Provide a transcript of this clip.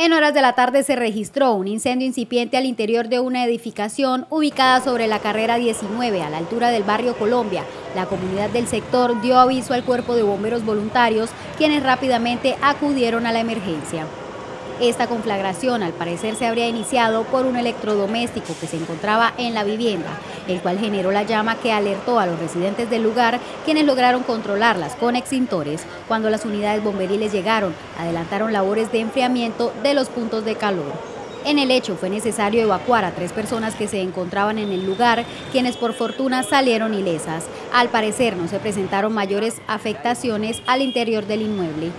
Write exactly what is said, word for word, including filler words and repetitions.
En horas de la tarde se registró un incendio incipiente al interior de una edificación ubicada sobre la carrera diecinueve, a la altura del barrio Colombia. La comunidad del sector dio aviso al cuerpo de bomberos voluntarios, quienes rápidamente acudieron a la emergencia. Esta conflagración, al parecer, se habría iniciado por un electrodoméstico que se encontraba en la vivienda, el cual generó la llama que alertó a los residentes del lugar, quienes lograron controlarlas con extintores. Cuando las unidades bomberiles llegaron, adelantaron labores de enfriamiento de los puntos de calor. En el hecho, fue necesario evacuar a tres personas que se encontraban en el lugar, quienes por fortuna salieron ilesas. Al parecer, no se presentaron mayores afectaciones al interior del inmueble.